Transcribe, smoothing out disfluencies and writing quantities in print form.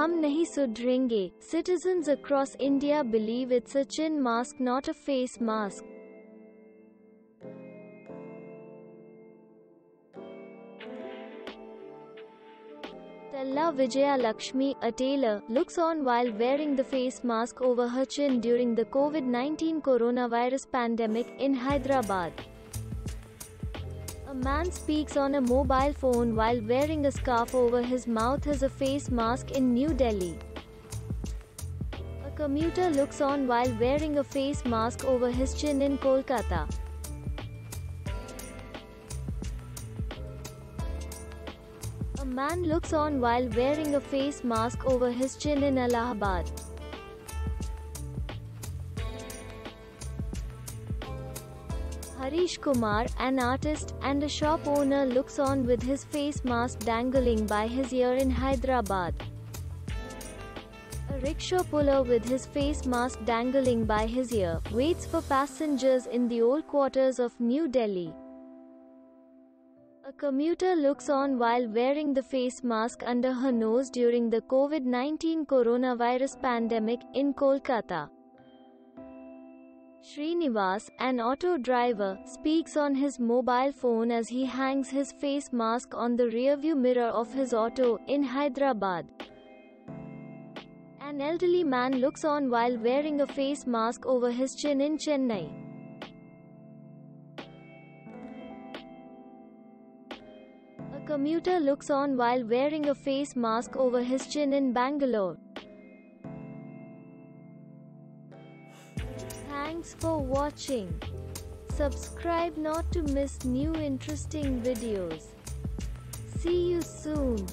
Hum Nahi Sudhrenge, citizens across India believe it's a chin mask, not a face mask. Tella Vijaya Lakshmi, a tailor, looks on while wearing the face mask over her chin during the COVID-19 coronavirus pandemic in Hyderabad. A man speaks on a mobile phone while wearing a scarf over his mouth as a face mask in New Delhi. A commuter looks on while wearing a face mask over his chin in Kolkata. A man looks on while wearing a face mask over his chin in Allahabad. Harish Kumar, an artist and a shop owner, looks on with his face mask dangling by his ear in Hyderabad. A rickshaw puller with his face mask dangling by his ear waits for passengers in the old quarters of New Delhi. A commuter looks on while wearing the face mask under her nose during the COVID-19 coronavirus pandemic in Kolkata. Srinivas, an auto driver, speaks on his mobile phone as he hangs his face mask on the rearview mirror of his auto in Hyderabad. An elderly man looks on while wearing a face mask over his chin in Chennai. A commuter looks on while wearing a face mask over his chin in Bangalore. Thanks for watching. Subscribe not to miss new interesting videos. See you soon.